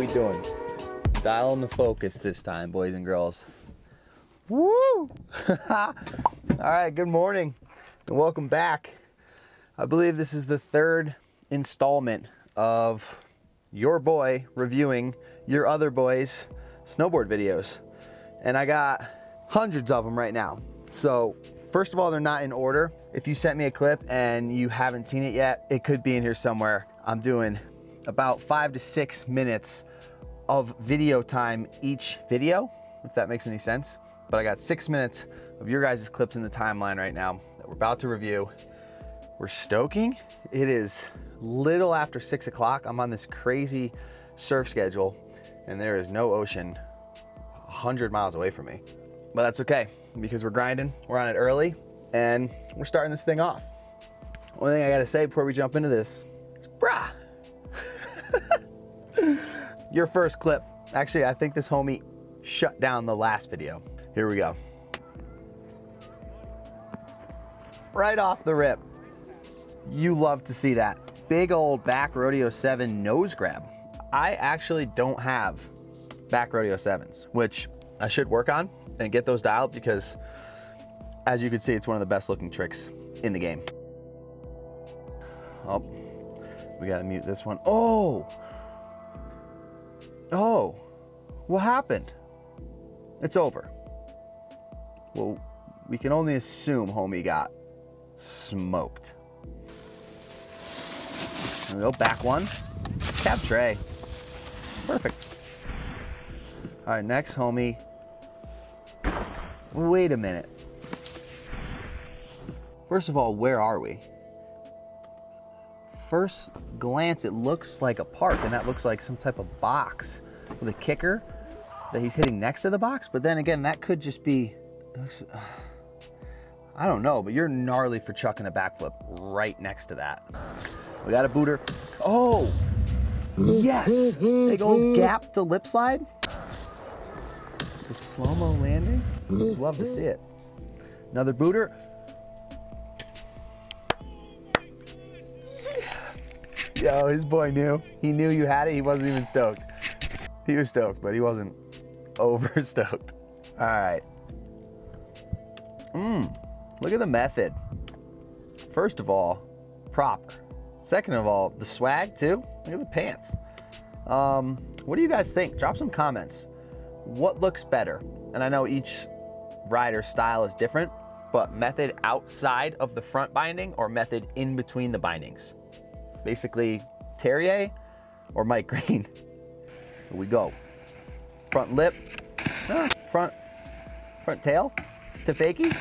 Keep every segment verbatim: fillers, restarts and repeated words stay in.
we doing? Dial in the focus this time, boys and girls. Woo! All right, good morning and welcome back. I believe this is the third installment of your boy reviewing your other boys' snowboard videos. And I got hundreds of them right now. So first of all, they're not in order. If you sent me a clip and you haven't seen it yet, it could be in here somewhere. I'm doing about five to six minutes of video time each video, if that makes any sense. But I got six minutes of your guys' clips in the timeline right now that we're about to review. We're stoking. It is little after six o'clock. I'm on this crazy surf schedule and there is no ocean one hundred miles away from me. But that's okay, because we're grinding, we're on it early, and we're starting this thing off. One thing I gotta say before we jump into this is, brah. Your first clip. Actually, I think this homie shut down the last video. Here we go. Right off the rip. You love to see that. Big old back rodeo seven nose grab. I actually don't have back rodeo sevens, which I should work on and get those dialed, because as you can see, it's one of the best looking tricks in the game. Oh, we gotta mute this one. Oh, oh, what happened? It's over. Well, we can only assume homie got smoked. There we go, back one, cab tray, perfect. All right, next homie. Wait a minute. First of all, where are we? First glance, it looks like a park, and that looks like some type of box with a kicker that he's hitting next to the box. But then again, that could just be, I don't know, but you're gnarly for chucking a backflip right next to that. We got a booter. Oh, yes. Big old gap to lip slide. The slow-mo landing. We'd love to see it. Another booter. Yo, his boy knew. He knew you had it. He wasn't even stoked. He was stoked, but he wasn't over stoked. All right. Mmm. Look at the method. First of all, proper. Second of all, the swag too. Look at the pants. Um, what do you guys think? Drop some comments. What looks better? And I know each rider style is different, but method outside of the front binding or method in between the bindings? Basically, Terrier or Mike Green. Here we go. Front lip, ah, front, front tail to fakie.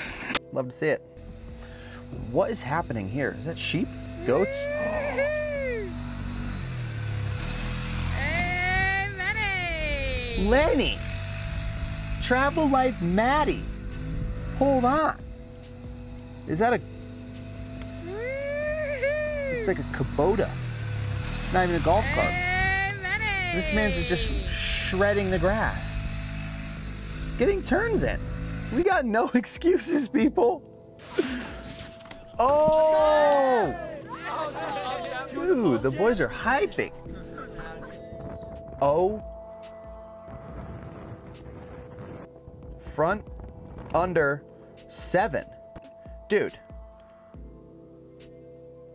Love to see it. What is happening here? Is that sheep? Goats? Hey, Lenny! Lenny! Travel Life Maddie. Hold on. Is that a... It's like a Kubota. It's not even a golf cart. Hey, this man's is just shredding the grass. Getting turns in. We got no excuses, people. Oh! Dude, the boys are hyping. Oh. Front, under, seven. Dude,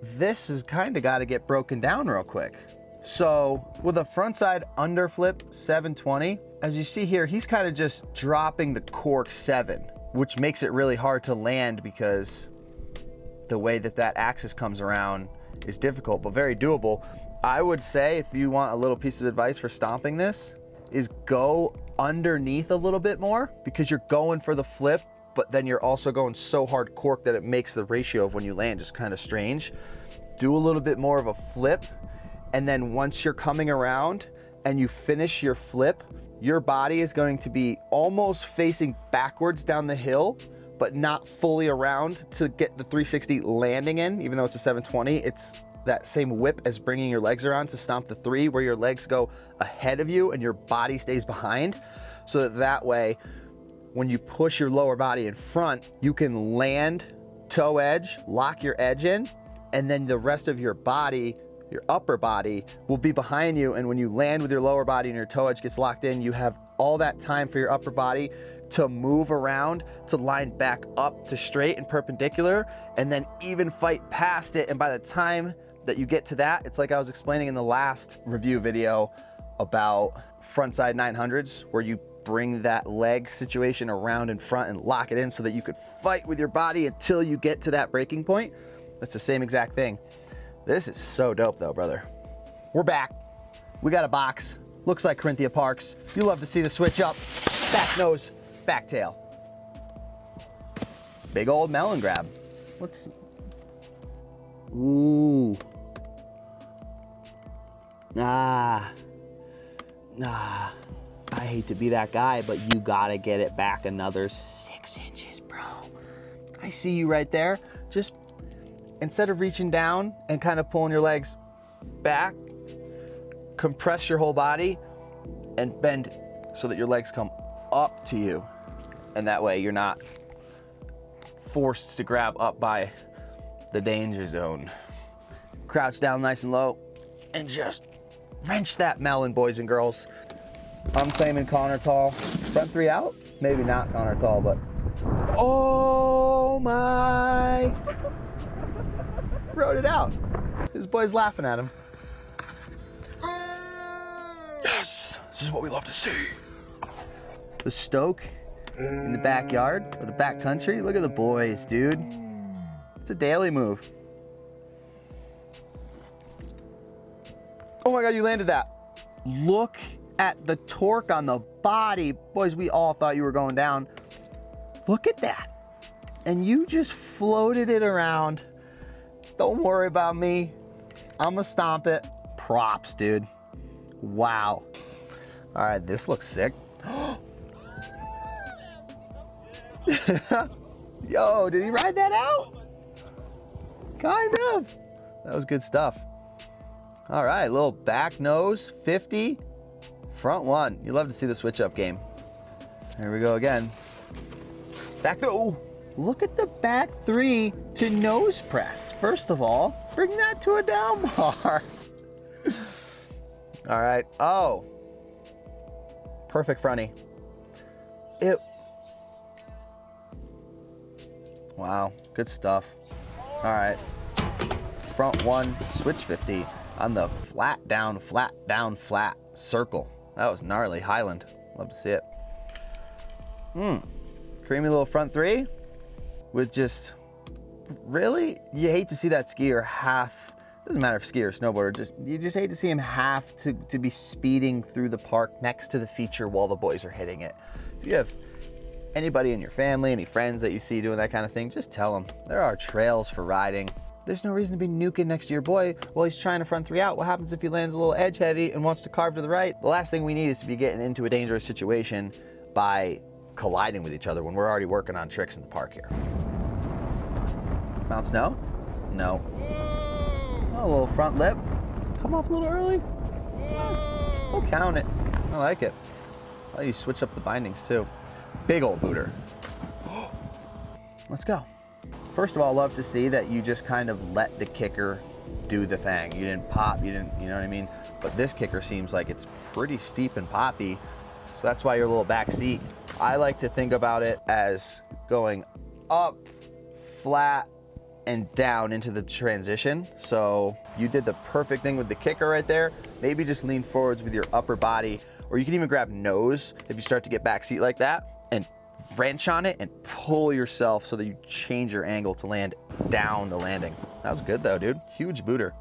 this has kind of got to get broken down real quick. So with a front side under flip seven twenty, as you see here, he's kind of just dropping the cork seven, which makes it really hard to land because the way that that axis comes around is difficult, but very doable. I would say if you want a little piece of advice for stomping this is go underneath a little bit more, because you're going for the flip, but then you're also going so hard cork that it makes the ratio of when you land just kind of strange. Do a little bit more of a flip, and then once you're coming around and you finish your flip, your body is going to be almost facing backwards down the hill, but not fully around to get the three sixty landing in. Even though it's a seven twenty, it's that same whip as bringing your legs around to stomp the three, where your legs go ahead of you and your body stays behind. So that, that way, when you push your lower body in front, you can land toe edge, lock your edge in, and then the rest of your body your upper body will be behind you, and when you land with your lower body and your toe edge gets locked in, you have all that time for your upper body to move around, to line back up to straight and perpendicular, and then even fight past it. And by the time that you get to that, it's like I was explaining in the last review video about front side nine hundreds, where you bring that leg situation around in front and lock it in so that you could fight with your body until you get to that breaking point. That's the same exact thing. This is so dope though, brother. We're back. We got a box. Looks like Carinthia Parks. You love to see the switch up, back nose, back tail. Big old melon grab. What's, ooh. Nah, nah. I hate to be that guy, but you gotta get it back another six inches, bro. I see you right there. Just instead of reaching down and kind of pulling your legs back, compress your whole body and bend so that your legs come up to you. And that way you're not forced to grab up by the danger zone. Crouch down nice and low and just wrench that melon, boys and girls. I'm claiming Connor Tall. Front three out? Maybe not Connor Tall, but... Oh my! Wrote it out. His boy's laughing at him. Yes! This is what we love to see. The stoke in the backyard, or the back country. Look at the boys, dude. It's a daily move. Oh my God, you landed that. Look at the torque on the body. Boys, we all thought you were going down. Look at that. And you just floated it around. Don't worry about me. I'm gonna stomp it. Props, dude. Wow. All right, this looks sick. Yo, did he ride that out? Kind of. That was good stuff. All right, little back nose, fifty. Front one. You love to see the switch up game. There we go again. Back through. Oh, look at the back three to nose press. First of all, bring that to a down bar. All right. Oh, perfect fronty. It. Wow. Good stuff. All right. Front one, switch fifty on the flat down, flat down, flat circle. That was gnarly. Highland. Love to see it. Hmm. Creamy little front three with just, really, you hate to see that skier half, doesn't matter if skier or snowboarder, just, you just hate to see him half to, to be speeding through the park next to the feature while the boys are hitting it. If you have anybody in your family, any friends that you see doing that kind of thing, just tell them there are trails for riding. There's no reason to be nuking next to your boy while he's trying to front three out. What happens if he lands a little edge heavy and wants to carve to the right? The last thing we need is to be getting into a dangerous situation by colliding with each other when we're already working on tricks in the park here. Mount Snow? No. Oh, a little front lip. Come off a little early. Eh, we'll count it. I like it. I'll let you switch up the bindings too. Big old booter. Let's go. First of all, love to see that you just kind of let the kicker do the thing. You didn't pop, you didn't, you know what I mean? But this kicker seems like it's pretty steep and poppy, so that's why you're a little back seat. I like to think about it as going up, flat, and down into the transition. So you did the perfect thing with the kicker right there. Maybe just lean forwards with your upper body, or you can even grab nose if you start to get back seat like that, and wrench on it and pull yourself so that you change your angle to land down the landing. That was good though, dude. Huge booter.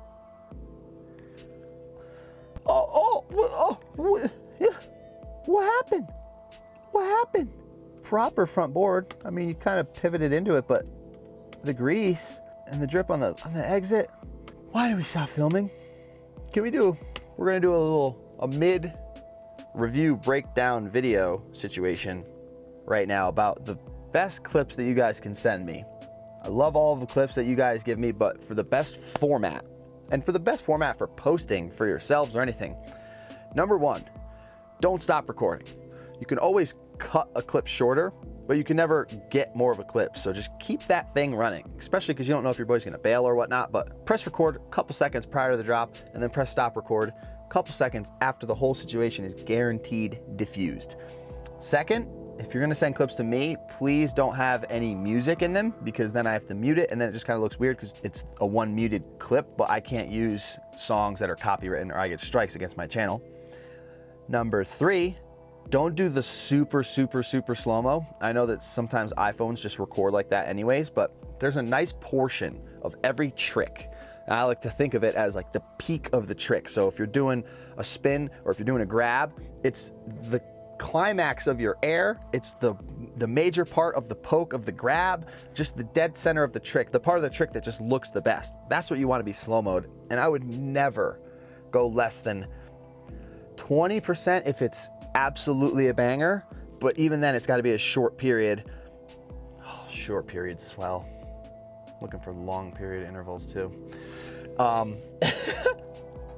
Oh, oh, oh, what happened? What happened? Proper front board. I mean, you kind of pivoted into it, but the grease and the drip on the on the exit. Why did we stop filming? Can we do, we're gonna do a little, a mid review breakdown video situation right now about the best clips that you guys can send me. I love all of the clips that you guys give me, but for the best format, and for the best format for posting for yourselves or anything, number one, don't stop recording. You can always cut a clip shorter but you can never get more of a clip. So just keep that thing running, especially because you don't know if your boy's gonna bail or whatnot, but press record a couple seconds prior to the drop and then press stop record a couple seconds after the whole situation is guaranteed diffused. Second, if you're gonna send clips to me, please don't have any music in them, because then I have to mute it and then it just kind of looks weird because it's a one muted clip, but I can't use songs that are copywritten or I get strikes against my channel. Number three, don't do the super, super, super slow-mo. I know that sometimes iPhones just record like that anyways, but there's a nice portion of every trick. And I like to think of it as like the peak of the trick. So if you're doing a spin or if you're doing a grab, it's the climax of your air. It's the, the major part of the poke of the grab, just the dead center of the trick, the part of the trick that just looks the best. That's what you want to be slow-moed. And I would never go less than twenty percent if it's absolutely a banger, but even then it's got to be a short period. Oh, short periods, well, looking for long period intervals too. Um,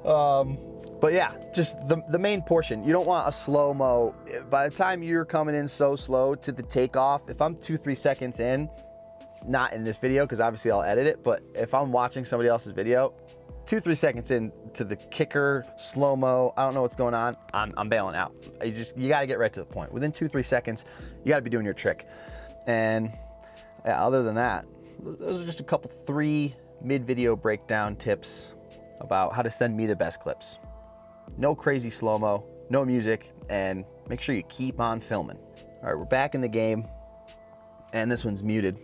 um, but yeah, just the, the main portion. You don't want a slow-mo. By the time you're coming in so slow to the takeoff, if I'm two, three seconds in, not in this video, because obviously I'll edit it, but if I'm watching somebody else's video, two, three seconds in to the kicker, slow-mo, I don't know what's going on, I'm, I'm bailing out. You just, you gotta get right to the point. Within two, three seconds, you gotta be doing your trick. And yeah, other than that, those are just a couple, three mid-video breakdown tips about how to send me the best clips. No crazy slow-mo, no music, and make sure you keep on filming. All right, we're back in the game, and this one's muted,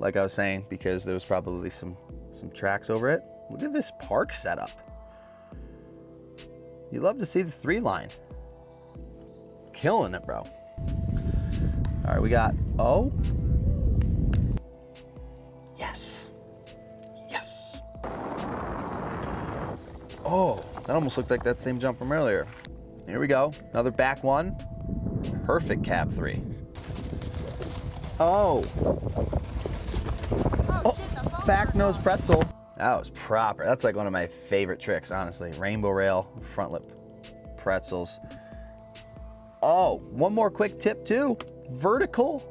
like I was saying, because there was probably some, some tracks over it. Look at this park setup. You love to see the three line. Killing it, bro. All right, we got O. Yes. Yes. Oh, that almost looked like that same jump from earlier. Here we go. Another back one. Perfect cab three. Oh. Oh, back nose pretzel. That was proper. That's like one of my favorite tricks, honestly. Rainbow rail, front lip pretzels. Oh, one more quick tip too. Vertical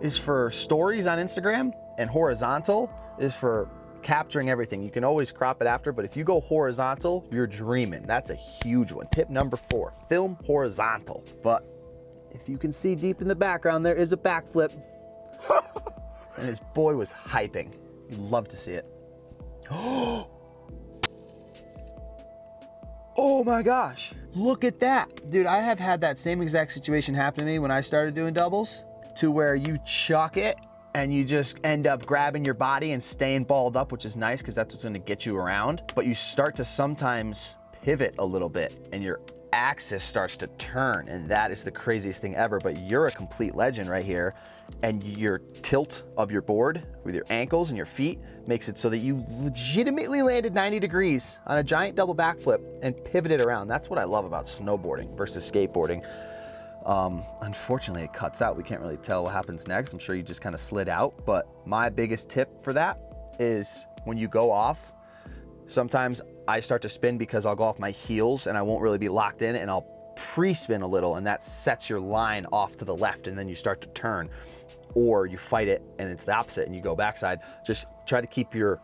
is for stories on Instagram and horizontal is for capturing everything. You can always crop it after, but if you go horizontal, you're dreaming. That's a huge one. Tip number four, film horizontal. But if you can see deep in the background, there is a backflip. And his boy was hyping. You'd love to see it. Oh my gosh, look at that. Dude, I have had that same exact situation happen to me when I started doing doubles, to where you chuck it and you just end up grabbing your body and staying balled up, which is nice because that's what's gonna get you around. But you start to sometimes pivot a little bit and your axis starts to turn, and that is the craziest thing ever. But you're a complete legend right here, and your tilt of your board with your ankles and your feet makes it so that you legitimately landed ninety degrees on a giant double backflip and pivoted around. That's what I love about snowboarding versus skateboarding. Um, unfortunately, it cuts out. We can't really tell what happens next. I'm sure you just kind of slid out, but my biggest tip for that is when you go off, sometimes I start to spin because I'll go off my heels and I won't really be locked in, and I'll pre-spin a little, and that sets your line off to the left, and then you start to turn. Or you fight it and it's the opposite and you go backside. Just try to keep your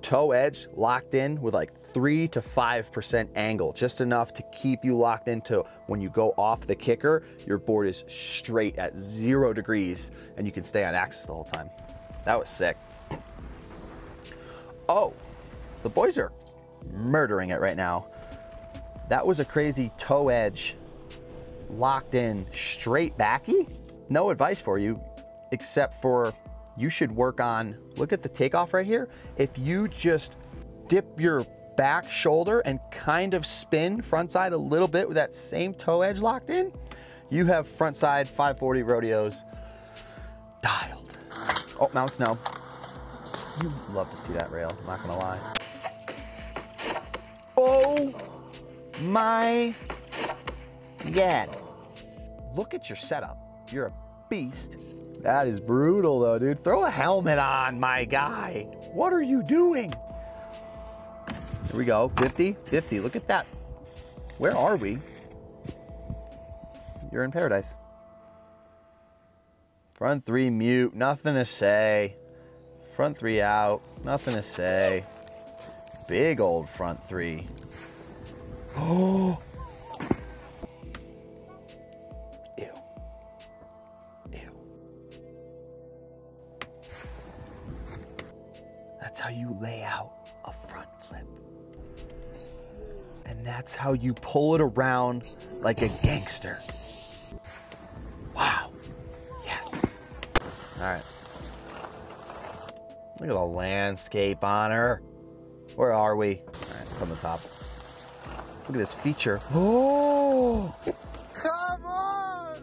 toe edge locked in with like three to five percent angle, just enough to keep you locked into when you go off the kicker, your board is straight at zero degrees and you can stay on axis the whole time. That was sick. Oh, the boys are murdering it right now. That was a crazy toe edge, locked in, straight backy. No advice for you, except for you should work on, look at the takeoff right here. If you just dip your back shoulder and kind of spin front side a little bit with that same toe edge locked in, you have front side five forty rodeos dialed. Oh, Mount Snow. You love to see that rail, I'm not gonna lie. Oh my God. Look at your setup. You're a beast. That is brutal though, dude. Throw a helmet on, my guy. What are you doing? Here we go, fifty, fifty, look at that. Where are we? You're in paradise. Front three mute, nothing to say. Front three out, nothing to say. Big old front three. Oh! Ew. Ew. That's how you lay out a front flip. And that's how you pull it around like a gangster. Wow. Yes. All right. Look at the landscape on her. Where are we? All right, from the top. Look at this feature. Oh! Come on!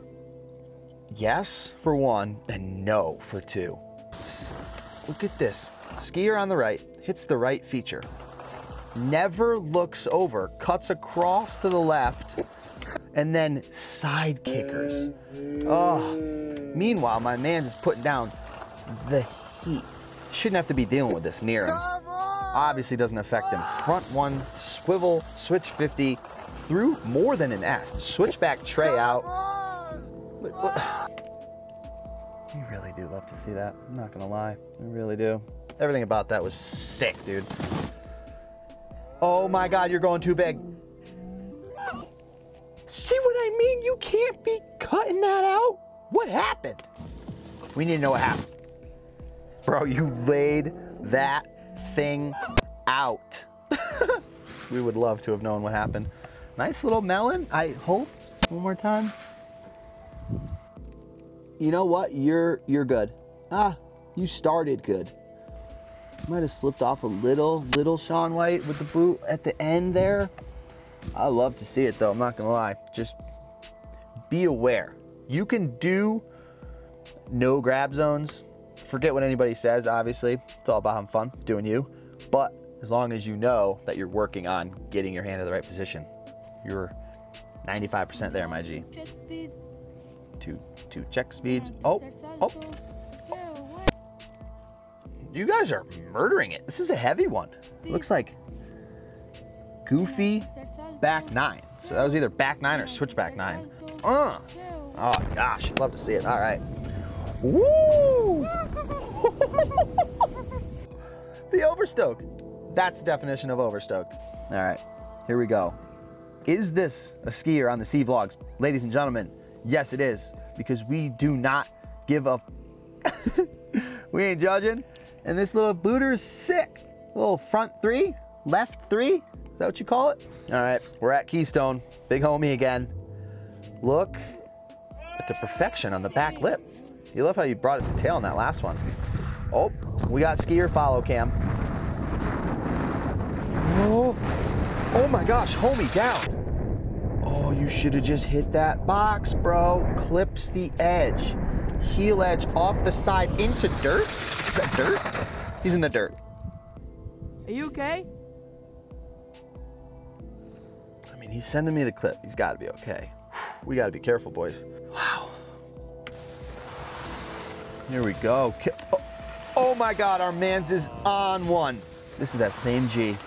Yes for one, and no for two. Look at this. Skier on the right, hits the right feature. Never looks over, cuts across to the left, and then side kickers. Oh, meanwhile, my man's is putting down the heat. Shouldn't have to be dealing with this near him. Obviously doesn't affect him. Front one, swivel, switch fifty, through more than an S. Switchback tray out. You really do love to see that. I'm not gonna lie, I really do. Everything about that was sick, dude. Oh my God, you're going too big. See what I mean? You can't be cutting that out. What happened? We need to know what happened. Bro, you laid that thing out. We would love to have known what happened. Nice little melon, I hope. One more time. You know what? You're, you're good. Ah, you started good. Might have slipped off a little, little Shaun White with the boot at the end there. I love to see it though, I'm not gonna lie. Just be aware. You can do no grab zones. Forget what anybody says, obviously. It's all about having fun, doing you. But as long as you know that you're working on getting your hand in the right position, you're ninety-five percent there, my G. Two, two check speeds. Oh, oh. You guys are murdering it. This is a heavy one. It looks like goofy back nine. So that was either back nine or switchback nine. Uh, oh gosh, I'd love to see it. All right. Woo! The overstoked. That's the definition of overstoked. All right, here we go. Is this a skier on the C-Vlogs? Ladies and gentlemen, yes it is, because we do not give up. We ain't judging. And this little booter's sick. Little front three, left three, is that what you call it? All right, we're at Keystone, big homie again. Look at the perfection on the back lip. You love how you brought it to tail on that last one. Oh, we got skier follow cam. Oh, oh my gosh, homie down. Oh, you should have just hit that box, bro. Clips the edge. Heel edge off the side into dirt. Is that dirt? He's in the dirt. Are you okay? I mean, he's sending me the clip. He's got to be okay. We got to be careful, boys. Wow. Here we go. Oh, oh my God, our man's is on one. This is that same G.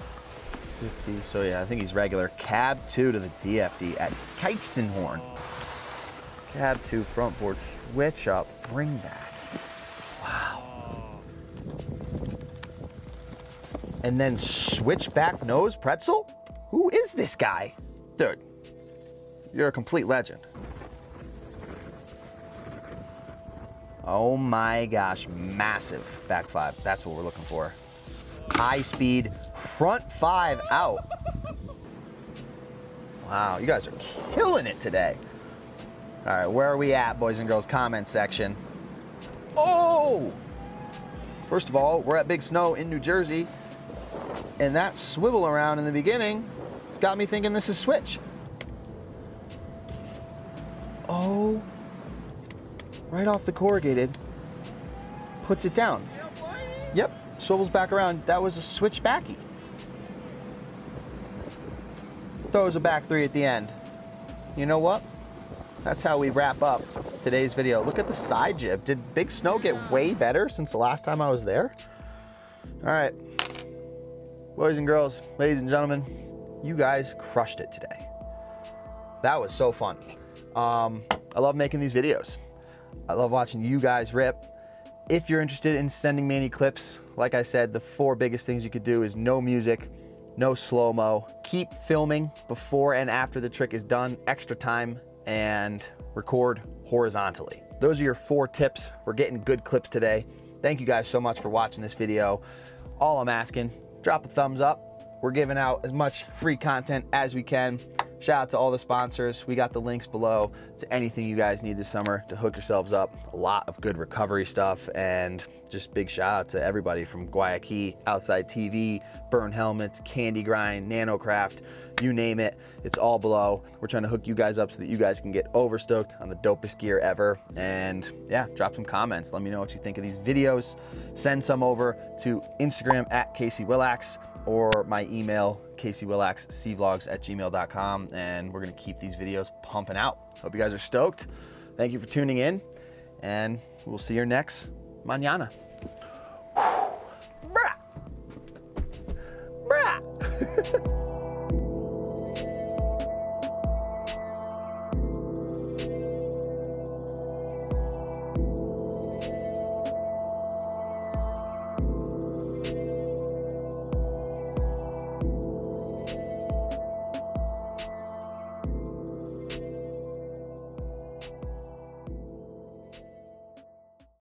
fifty, so yeah, I think he's regular. Cab two to the D F D at Keistenhorn. Cab two front board switch up, bring back. Wow. And then switchback nose pretzel? Who is this guy? Dude, you're a complete legend. Oh my gosh, massive back five. That's what we're looking for. High speed, front five out. Wow, you guys are killing it today. All right, where are we at, boys and girls? Comment section. Oh! First of all, we're at Big Snow in New Jersey. And that swivel around in the beginning has got me thinking this is switch. Oh, right off the corrugated, puts it down. Yep, swivels back around. That was a switch backy. Throws a back three at the end. You know what? That's how we wrap up today's video. Look at the side jib. Did Big Snow get way better since the last time I was there? All right. Boys and girls, ladies and gentlemen, you guys crushed it today. That was so fun. Um, I love making these videos. I love watching you guys rip. If you're interested in sending me any clips, like I said, the four biggest things you could do is no music, no slow-mo, keep filming before and after the trick is done, extra time, and record horizontally. Those are your four tips. We're getting good clips today. Thank you guys so much for watching this video. All I'm asking, drop a thumbs up. We're giving out as much free content as we can. Shout out to all the sponsors. We got the links below to anything you guys need this summer to hook yourselves up. A lot of good recovery stuff, and just big shout out to everybody from Guayaki, Outside T V, Burn Helmets, Candy Grind, NanoCraft, you name it, it's all below. We're trying to hook you guys up so that you guys can get overstoked on the dopest gear ever. And yeah, drop some comments. Let me know what you think of these videos. Send some over to Instagram at Casey Willax or my email, Casey Willax, C vlogs at gmail dot com. And we're gonna keep these videos pumping out. Hope you guys are stoked. Thank you for tuning in, and we'll see you next mañana.